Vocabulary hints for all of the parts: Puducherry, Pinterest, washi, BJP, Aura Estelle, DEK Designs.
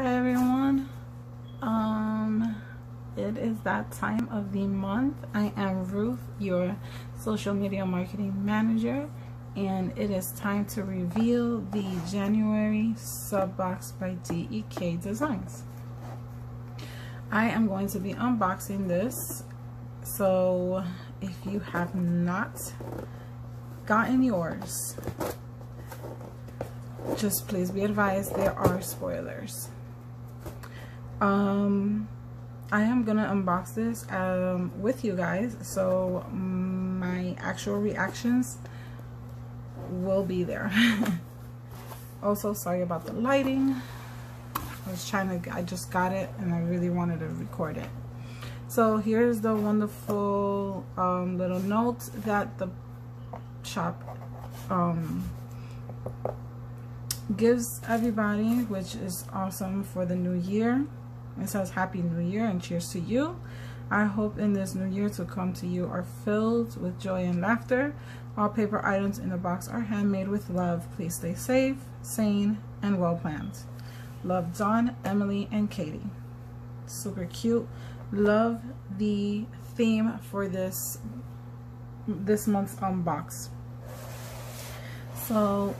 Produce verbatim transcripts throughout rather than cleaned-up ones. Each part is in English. Hi everyone, um, it is that time of the month. I am Ruth, your social media marketing manager, and it is time to reveal the January sub box by D E K Designs. I am going to be unboxing this, so if you have not gotten yours, just please be advised there are spoilers. Um, I am gonna unbox this um, with you guys, so my actual reactions will be there. Also, sorry about the lighting. I was trying to, I just got it and I really wanted to record it. So here's the wonderful um, little note that the shop um, gives everybody, which is awesome for the new year. It says Happy New Year and cheers to you. I hope in this new year to come to you are filled with joy and laughter. All paper items in the box are handmade with love. Please stay safe, sane, and well planned. Love, Dawn, Emily, and Katie. Super cute. Love the theme for this this month's unbox. So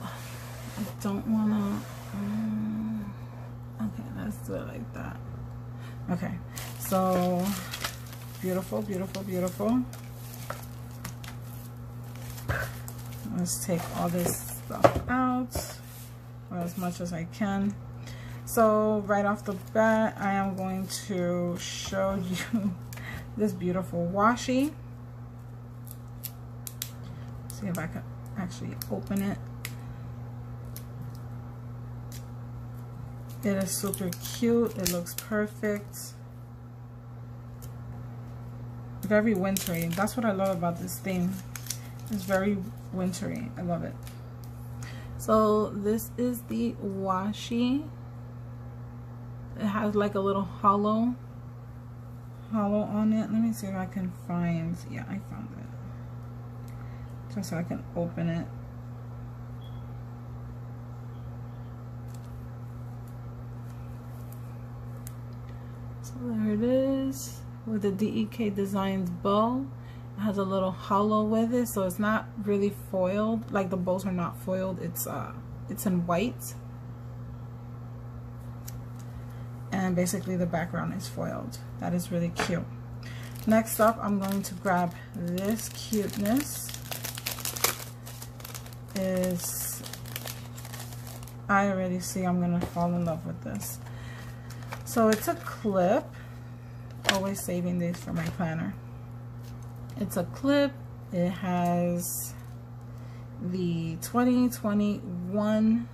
I don't wanna, um, okay, let's do it like that. Okay, so beautiful, beautiful, beautiful. Let's take all this stuff out, or as much as I can. So right off the bat, I am going to show you this beautiful washi. See if I can actually open it. It is super cute. It looks perfect. Very wintry. That's what I love about this theme. It's very wintry. I love it. So this is the washi. It has like a little hollow hollow on it. Let me see if I can find. Yeah, I found it. Just so I can open it. There it is with the D E K Designs bow. It has a little hollow with it, so it's not really foiled. Like the bows are not foiled. It's uh, it's in white, and basically the background is foiled. That is really cute. Next up, I'm going to grab this cuteness. Is I already see I'm gonna fall in love with this. So it's a clip, always saving these for my planner. It's a clip, it has the twenty twenty-one,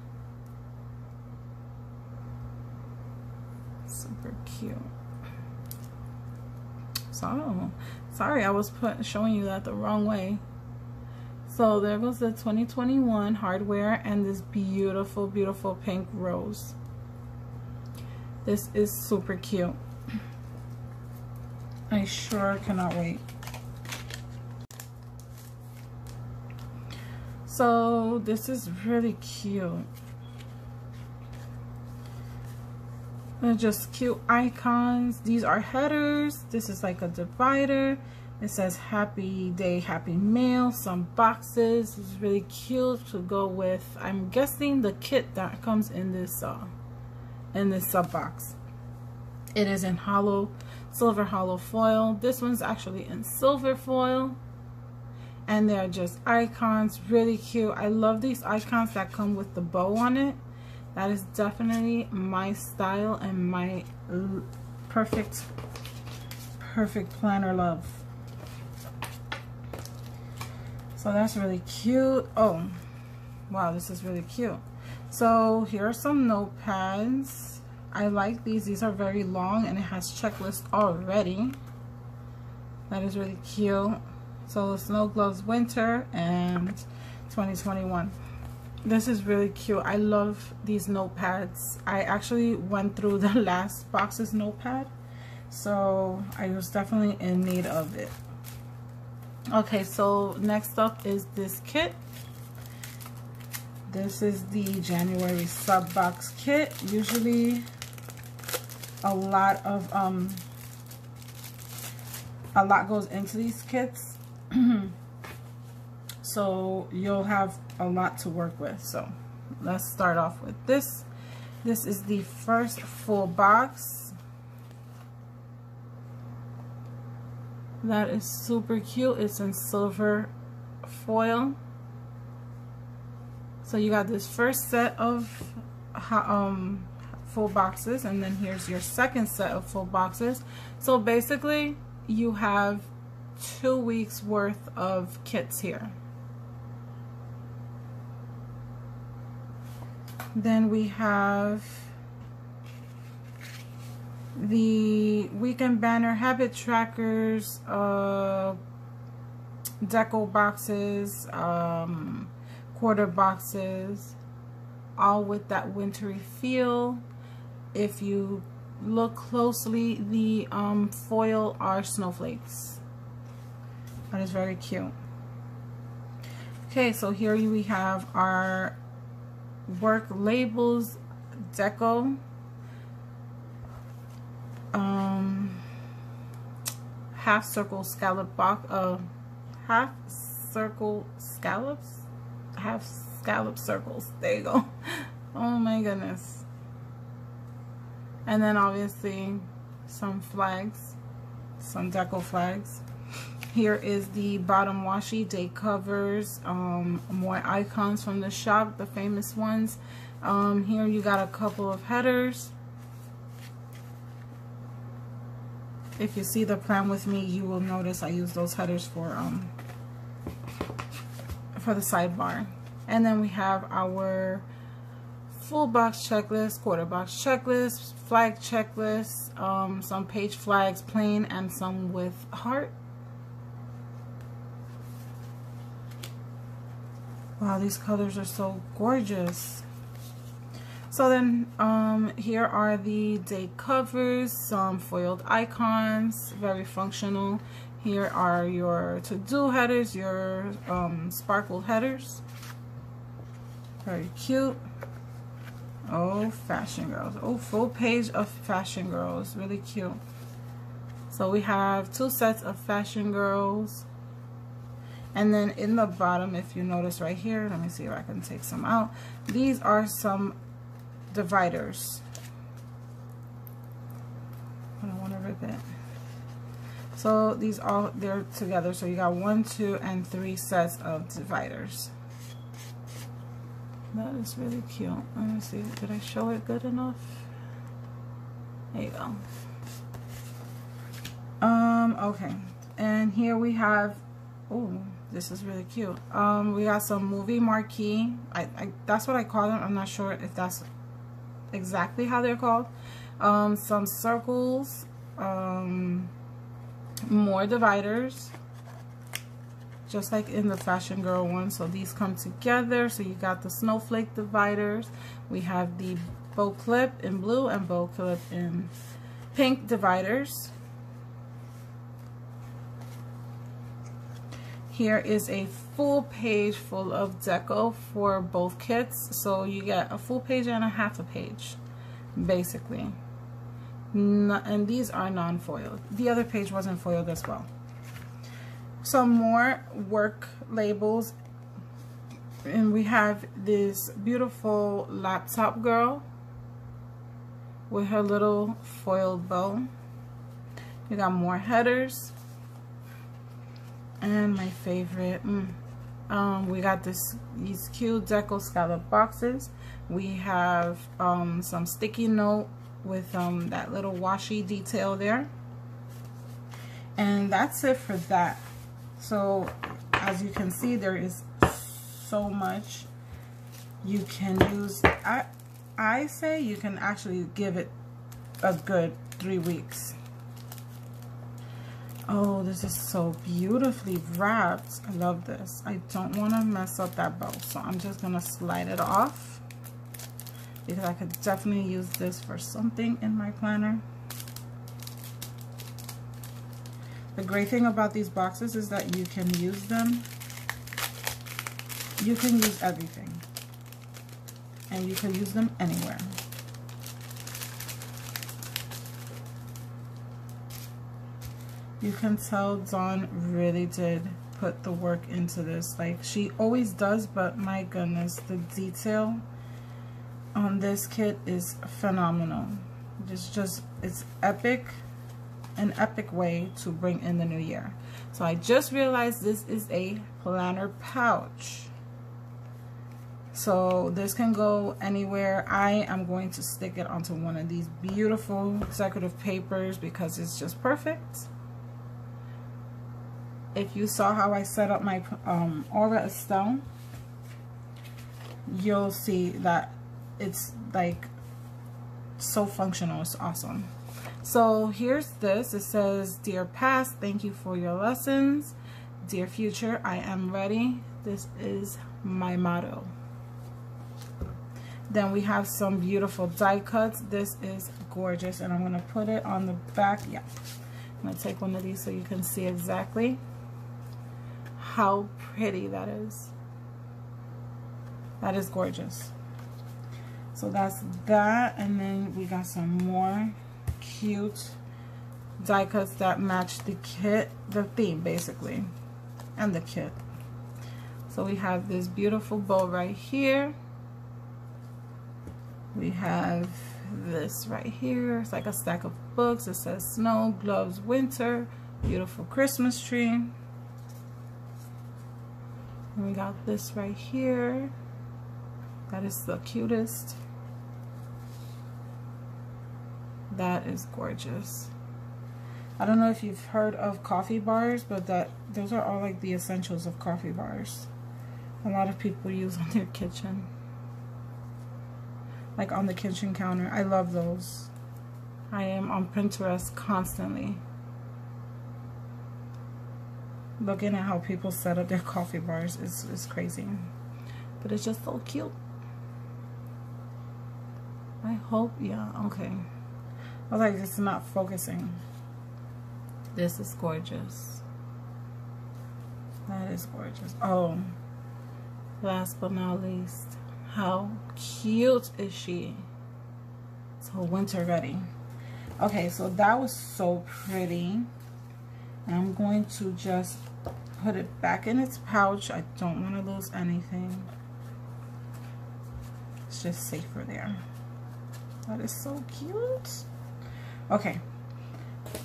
super cute. So, sorry I was put, showing you that the wrong way. So there goes the twenty twenty-one hardware and this beautiful, beautiful pink rose. This is super cute. I sure cannot wait. So this is really cute. They're just cute icons. These are headers. This is like a divider. It says happy day, happy mail, some boxes. It's really cute to go with, I'm guessing, the kit that comes in this uh, in this sub box. It is in hollow silver hollow foil. This one's actually in silver foil, and they're just icons. Really cute. I love these icons that come with the bow on it. That is definitely my style and my perfect perfect planner love. So that's really cute. Oh wow, this is really cute. So here are some notepads. I like these. These are very long and it has checklists already. That is really cute. So Snow Gloves Winter and twenty twenty-one. This is really cute. I love these notepads. I actually went through the last box's notepad, so I was definitely in need of it. Okay, so next up is this kit. This is the January sub box kit. Usually a lot of um a lot goes into these kits. So you'll have a lot to work with. So let's start off with this. This is the first full box. That is super cute. It's in silver foil. So you got this first set of um, full boxes, and then here's your second set of full boxes. So basically you have two weeks worth of kits here. Then we have the weekend banner, habit trackers, uh, deco boxes, um, quarter boxes, all with that wintry feel. If you look closely, the um, foil are snowflakes. That is very cute. Okay, so here we have our work labels, deco, um, half circle scallop box, uh, half circle scallops, half scallop circles. There you go. Oh my goodness. And then obviously some flags, some deco flags. Here is the bottom washi day covers, um, more icons from the shop, the famous ones. Um, here you got a couple of headers. If you see the plan with me, you will notice I use those headers for um for the sidebar. And then we have our full box checklist, quarter box checklist, flag checklist, um, some page flags, plain, and some with heart. Wow, these colors are so gorgeous. So then um, here are the day covers, some foiled icons, very functional. Here are your to-do headers, your um, sparkled headers. Very cute. Oh, fashion girls. Oh, full page of fashion girls. Really cute. So we have two sets of fashion girls. And then in the bottom, if you notice right here, let me see if I can take some out. These are some dividers. I don't want to rip it. So these all, they're together. So you got one, two, and three sets of dividers. That is really cute. Let me see. Did I show it good enough? There you go. Um, okay. And here we have, oh, this is really cute. Um, we got some movie marquee. I, I that's what I call them. I'm not sure if that's exactly how they're called. Um, some circles. Um, more dividers. Just like in the fashion girl one. So these come together. So you got the snowflake dividers. We have the bow clip in blue and bow clip in pink dividers. Here is a full page full of deco for both kits. So you get a full page and a half a page, basically. And these are non-foiled. The other page wasn't foiled as well. Some more work labels, and we have this beautiful laptop girl with her little foiled bow. You got more headers, and my favorite, mm, um, we got this these cute deco scallop boxes. We have um, some sticky note with um, that little washi detail there, and that's it for that. So as you can see, there is so much you can use. I, I say you can actually give it a good three weeks. Oh, this is so beautifully wrapped. I love this. I don't want to mess up that bow, so I'm just going to slide it off because I could definitely use this for something in my planner. The great thing about these boxes is that you can use them. You can use everything. And you can use them anywhere. You can tell Dawn really did put the work into this, like she always does, but my goodness, the detail on this kit is phenomenal. It's just, it's epic, an epic way to bring in the new year. So I just realized this is a planner pouch. So this can go anywhere. I am going to stick it onto one of these beautiful decorative papers because it's just perfect. If you saw how I set up my um, Aura Estelle, you'll see that it's like so functional. It's awesome. So here's this. It says, "Dear past, thank you for your lessons. Dear future, I am ready. This is my motto." Then we have some beautiful die cuts. This is gorgeous, and I'm gonna put it on the back. Yeah, I'm gonna take one of these so you can see exactly how pretty that is. That is gorgeous. So that's that, and then we got some more cute die cuts that match the kit, the theme basically, and the kit. So we have this beautiful bow right here. We have this right here. It's like a stack of books. It says snow, gloves, winter, beautiful Christmas tree. And we got this right here. That is the cutest. That is gorgeous. I don't know if you've heard of coffee bars, but that those are all like the essentials of coffee bars. A lot of people use on their kitchen, like on the kitchen counter. I love those. I am on Pinterest constantly looking at how people set up their coffee bars. It's, it's crazy, but it's just so cute. I hope, yeah, okay. I was like, it's not focusing. This is gorgeous. That is gorgeous. Oh, last but not least, how cute is she? So winter ready. Okay, so that was so pretty. And I'm going to just put it back in its pouch. I don't want to lose anything. It's just safer there. That is so cute. Okay.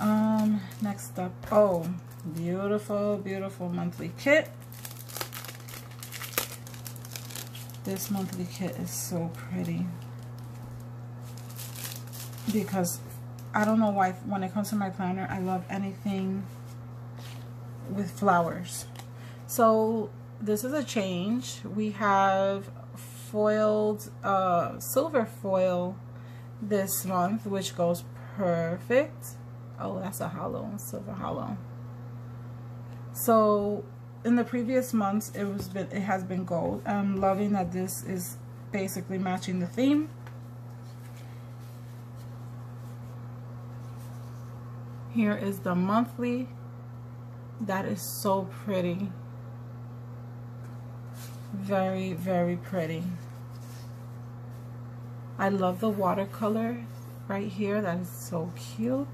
Um, next up, oh, beautiful, beautiful monthly kit. This monthly kit is so pretty because I don't know why, when it comes to my planner, I love anything with flowers. So this is a change. We have foiled, uh, silver foil this month, which goes perfect. Oh, that's a hollow, silver hollow. So in the previous months, it was been, it has been gold. I'm loving that this is basically matching the theme. Here is the monthly. That is so pretty. Very, very pretty. I love the watercolor right here. That is so cute.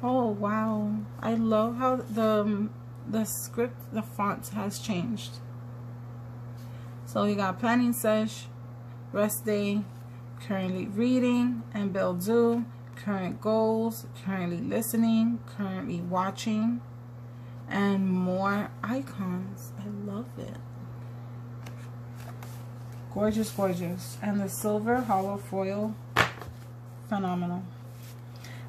Oh wow, I love how the the script, the font has changed. So we got planning sesh, rest day, currently reading, and build due, current goals, currently listening, currently watching, and more icons. I love it. Gorgeous, gorgeous. And the silver hollow foil, phenomenal.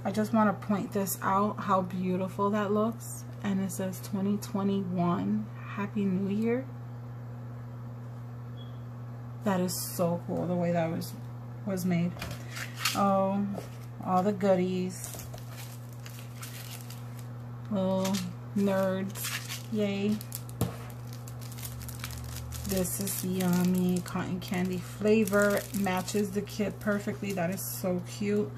I just want to point this out, how beautiful that looks. And it says twenty twenty-one, Happy New Year. That is so cool, the way that was was made. Oh, all the goodies. Little nerds, yay. This is yummy, cotton candy flavor. Matches the kit perfectly, that is so cute.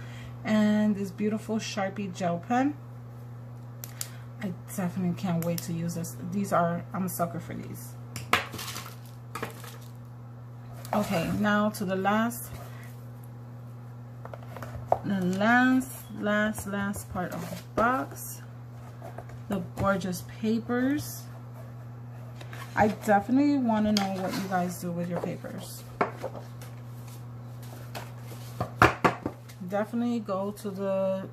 And this beautiful Sharpie gel pen. I definitely can't wait to use this. These are, I'm a sucker for these. Okay, now to the last the last last last part of the box, the gorgeous papers. I definitely want to know what you guys do with your papers. Definitely go to the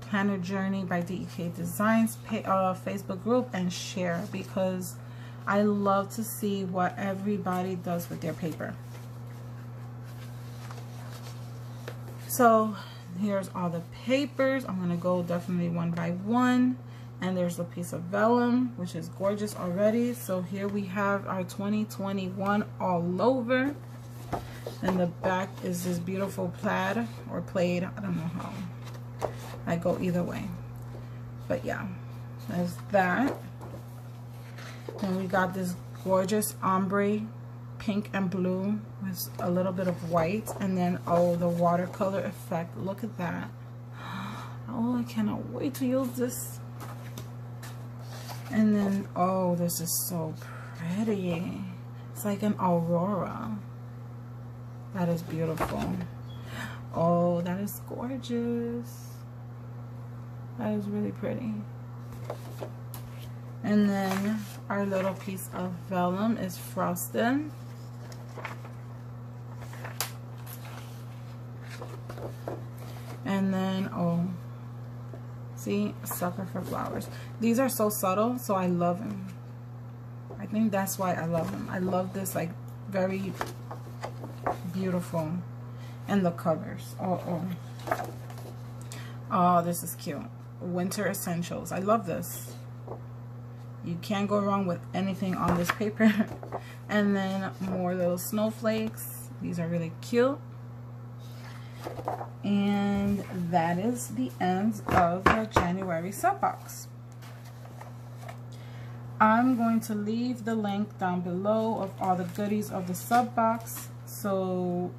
Planner Journey by D E K Designs pay, uh, Facebook group and share, because I love to see what everybody does with their paper. So here's all the papers. I'm gonna go definitely one by one. And there's a piece of vellum, which is gorgeous already. So here we have our twenty twenty-one all over. And the back is this beautiful plaid or plaid. I don't know how. I go either way. But yeah, there's that. And we got this gorgeous ombre, pink and blue with a little bit of white. And then, oh, the watercolor effect. Look at that. Oh, I cannot wait to use this. And then, oh, this is so pretty. It's like an aurora. That is beautiful. Oh, that is gorgeous. That is really pretty. And then our little piece of vellum is frosted. And then, oh. See, sucker for flowers. These are so subtle, so I love them. I think that's why I love them. I love this, like, very beautiful. And the covers. Oh, oh. Oh, this is cute. Winter Essentials. I love this. You can't go wrong with anything on this paper. And then more little snowflakes. These are really cute. And that is the end of the January sub box. I'm going to leave the link down below of all the goodies of the sub box so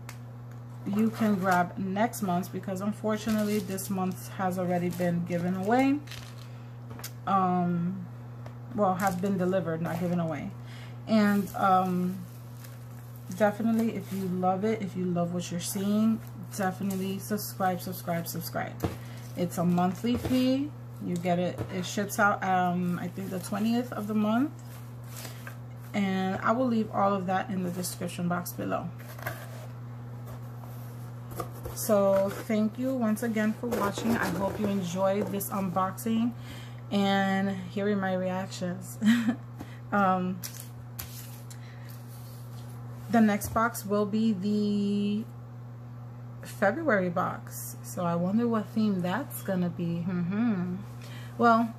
you can grab next month's, because unfortunately this month has already been given away. Um, well, has been delivered, not given away. And um, definitely, if you love it, if you love what you're seeing, definitely subscribe, subscribe, subscribe. It's a monthly fee. You get it. It ships out, um, I think, the twentieth of the month. And I will leave all of that in the description box below. So thank you once again for watching. I hope you enjoyed this unboxing. And here are my reactions. um, the next box will be the February box, so I wonder what theme that's gonna be. Mm-hmm. Well,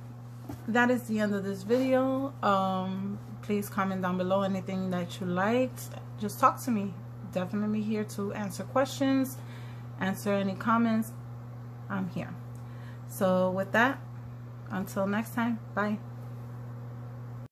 that is the end of this video. Um, please comment down below anything that you liked. Just talk to me. Definitely here to answer questions, answer any comments. I'm here. So with that, until next time, bye.